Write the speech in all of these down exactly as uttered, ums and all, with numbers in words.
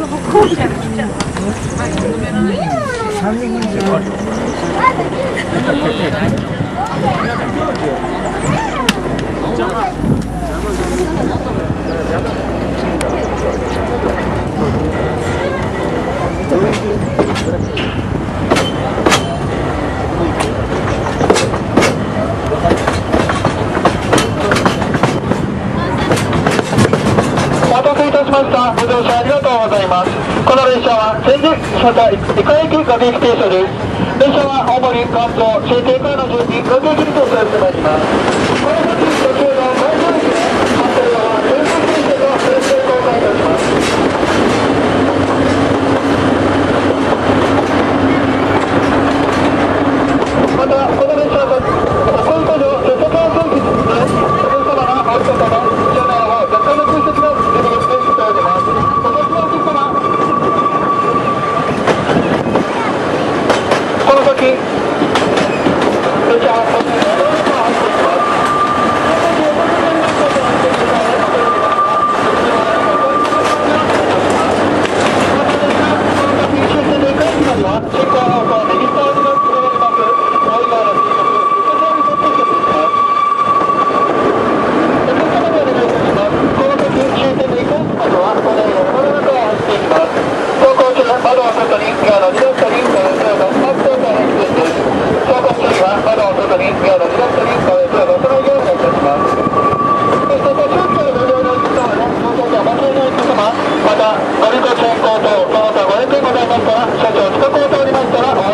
また、ご利用ご乗車ご予定ございましたら、車掌近くを通りましたら、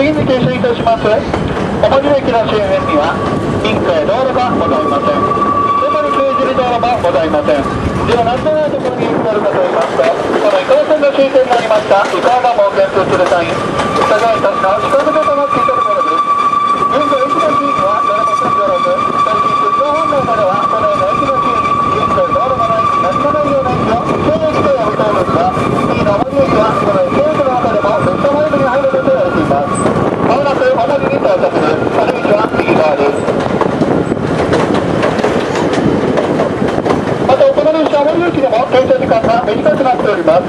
次に停車いたします。小森駅の周辺には臨海道路がございません。どこに通じる道路もございません。では何とないところに行くのかと言いますと、この伊川線の終点になりました伊川が門前とする際、従いたちの近づけとなっていたところです。現在駅の周囲は誰も住んでおらず、最近出張本来まではこのような駅の周囲に臨海道路がない何とないような駅を経営しておりたいですが、次の小森駅はこの駅の中でも列車ホイールに入ることをやっています。まもなく小森に到着です。小森駅は右側です。停車時間が短くなっております。お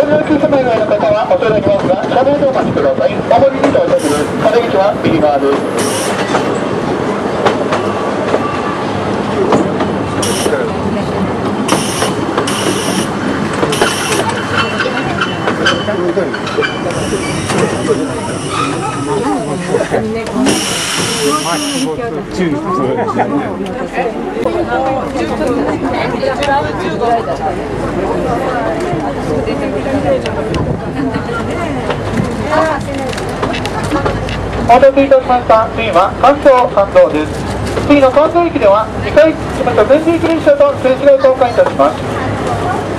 利用する前の方はおそれできますが、車内でお待ちください。お降りに到着です。出口は右側です。お待たせいたしました。次は関東関東です。次の関東駅ではにかいまた全駅列車とすれ違いを交換いたします。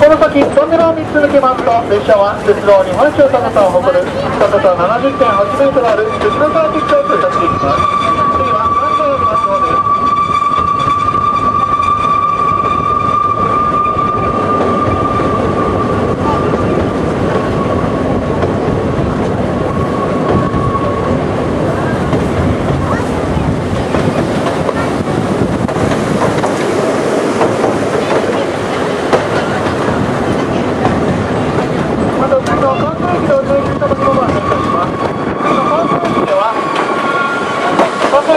この先トンネルをみっつ抜けますと、列車は鉄道日本一の高さを誇る高さ ななじゅってんはちメートルある吉野川鉄道を通過していきます。また、ご覧いただき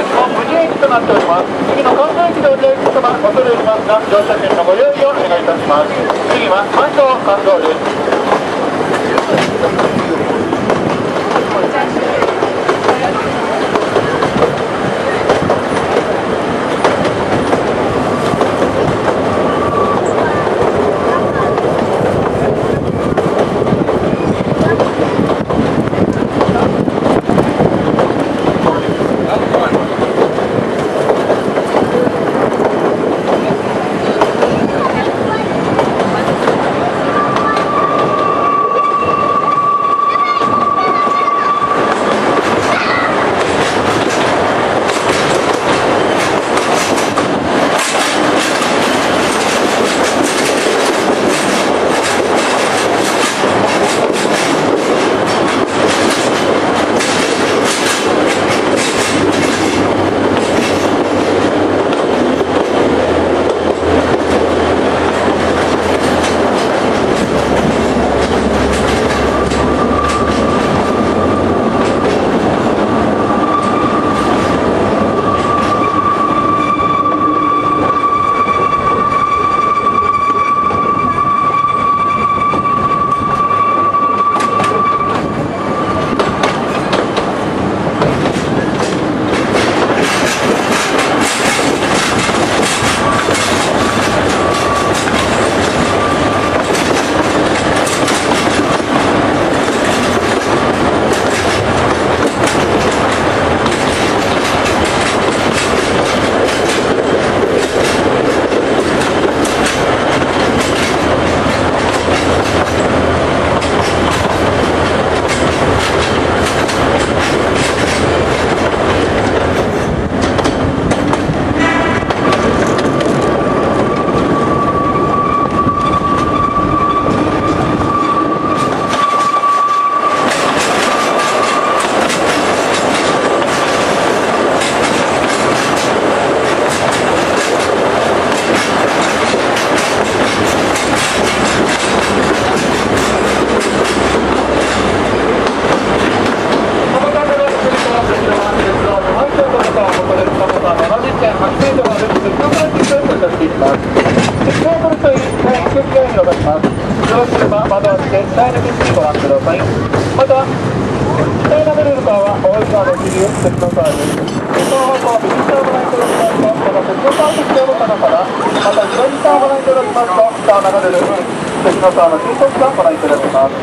ますと、した流れる運、関の川の進行時間をご覧いただきます。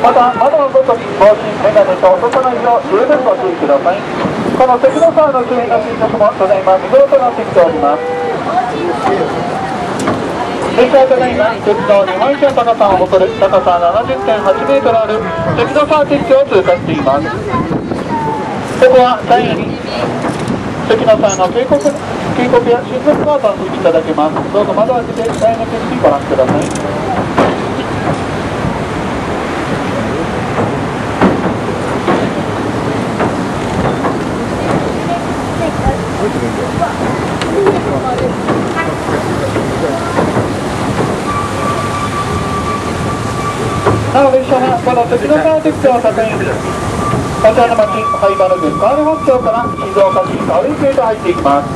また、窓の外に帽子、メガネと落とさないよう十分ご注意ください。この関の川の周辺の進捗もただいま見頃となってきております。現在ただいま、鉄道日本一の高さを誇る高さ ななじゅってんはちメートルある関の川鉄橋を通過しています。ここは関の川の渓谷、渓谷や新緑が楽しみいただけます。どうぞ窓を開けて下への景色ご覧ください。なお列車はこの関の川鉄橋を確認。こちらの町、灰原郡川根本町から静岡市川根へと入っていきます。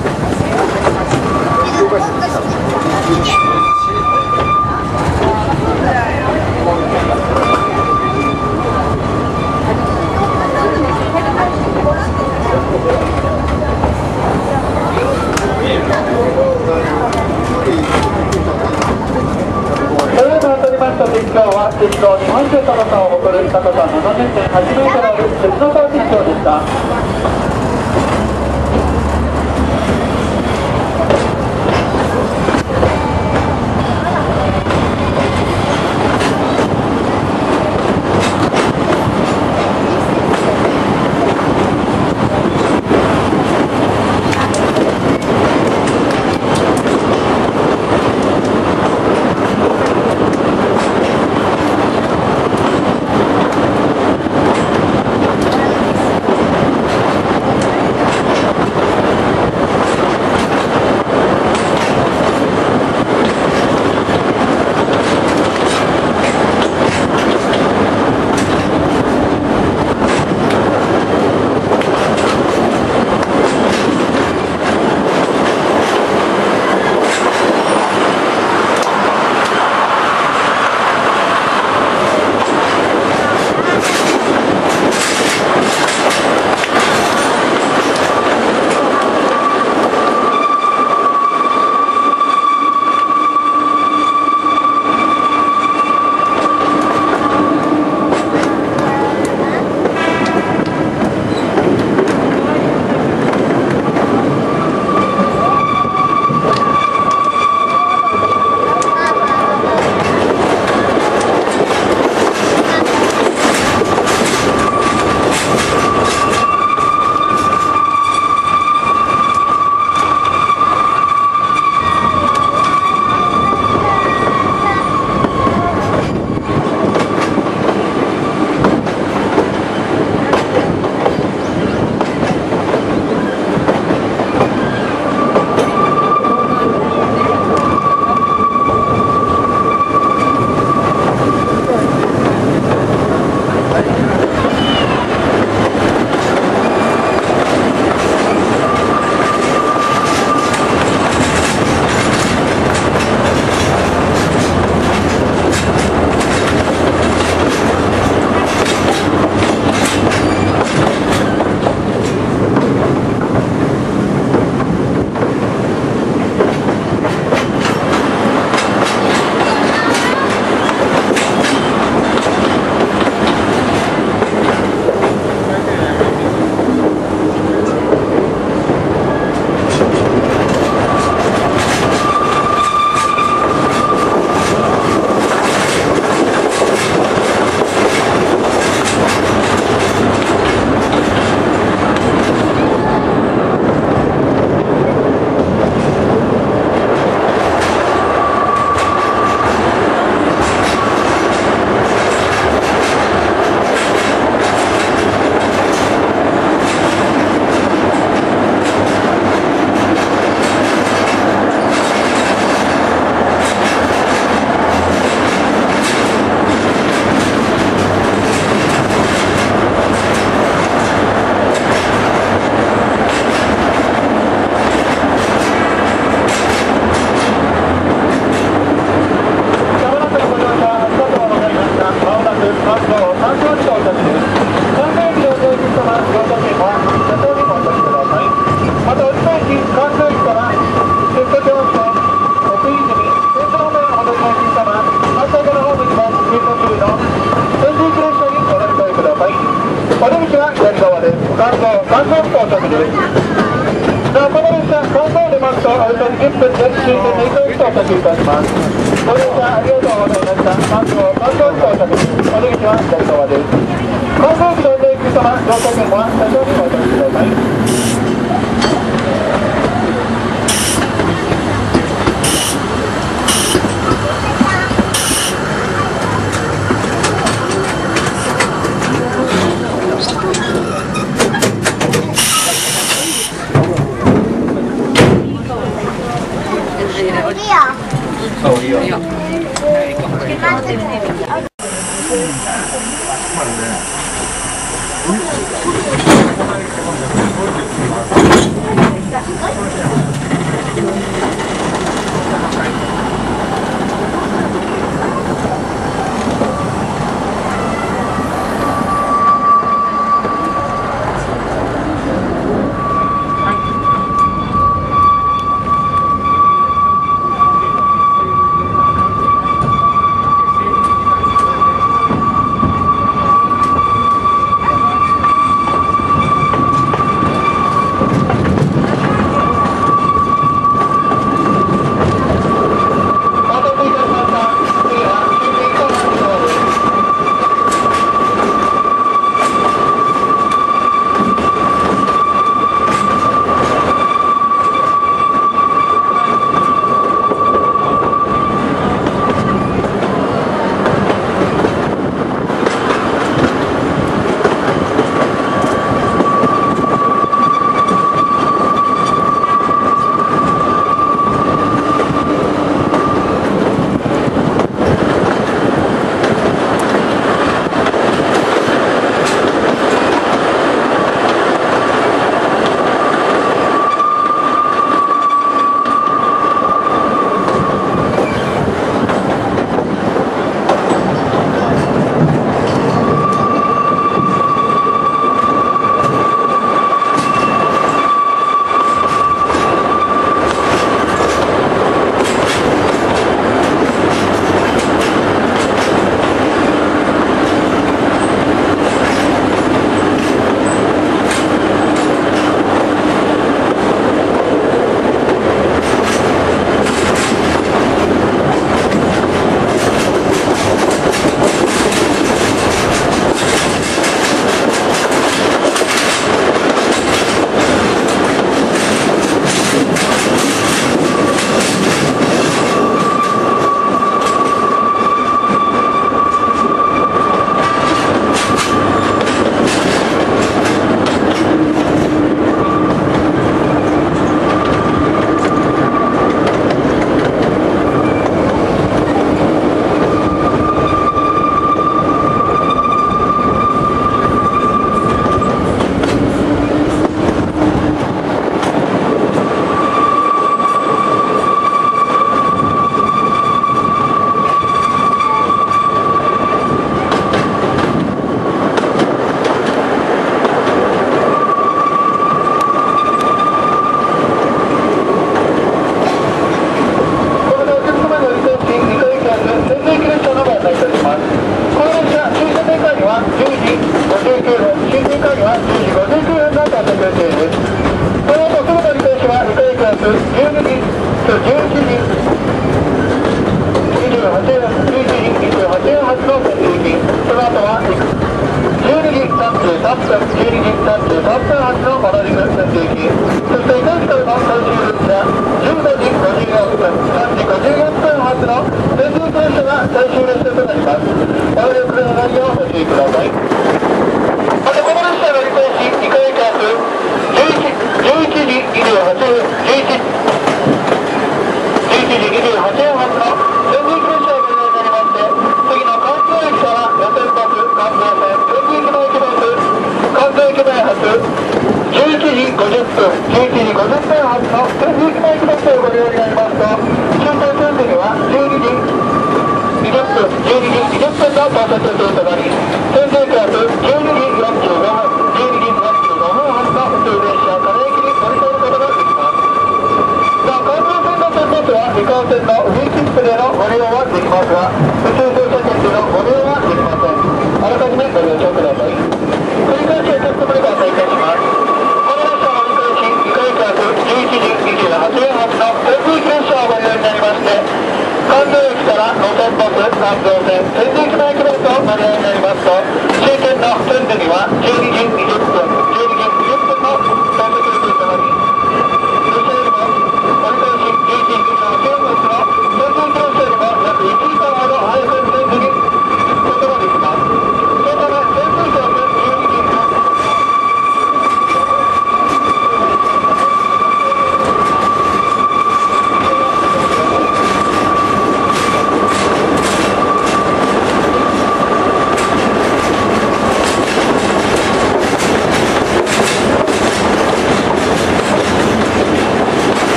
それでは当たりました鉄橋は鉄道日本一の高さを誇る高さ ななじゅってんはちメートルある関の川鉄橋でした。ご乗車ありがとうございました。お客様、乗車券は車掌にお渡しください。 ご乗車ありがとうございました。線、関東駅から路線バス環状線、天神駅前駅弁と間に合いになりますと、終点の天神はじゅうにじにじゅっぷん、じゅうにじにじゅっぷんの到着予定となり、そして折り返しじゅういちじにじゅうごふんの天神キャンセルも約いちじかんほど早く天神に行くことができます。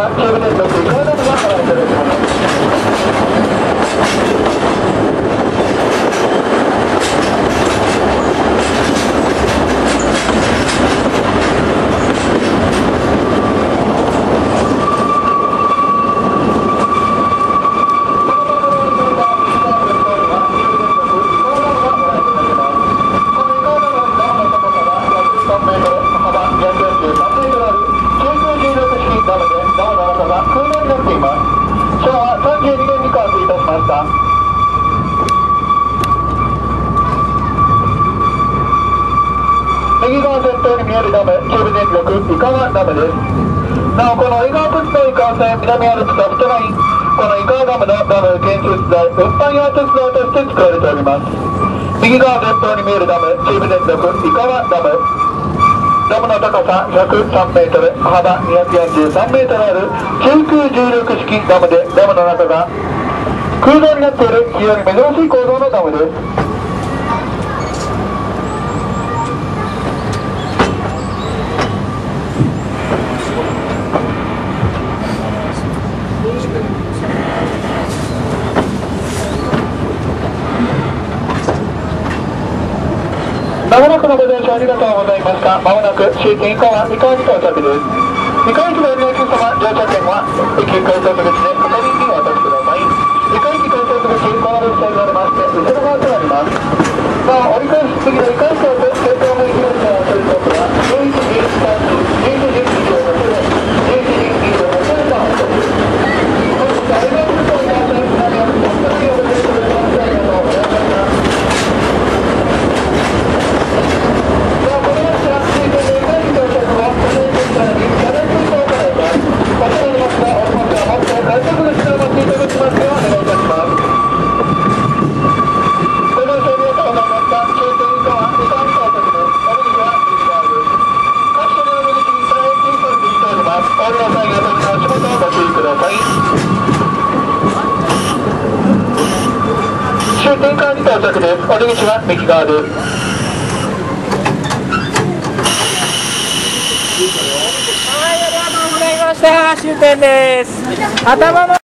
なお、この江川鉄道井川線南アルプスアルトライン、この井川ダムのダム建設材運搬用鉄道として作られております。右側前方に見えるダム、中部電力井川ダム。ダムの高さひゃくさんメートル、幅にひゃくよんじゅうさんメートルある中空重力式ダムで、ダムの中が空洞になっている非常に珍しい構造のダムです。まもなくのご乗車ありがとうございました。まもなく終点以降はにかいに到着です。にかい駅のお客様、乗車券は駅改札口で係員にお渡しください。にかい駅改札口、この列車になりまして、後ろ側となります。なお、折り返し次のいっかい車と先頭の駅の列車を取り込むのは、お出口は右側です。終点です。頭の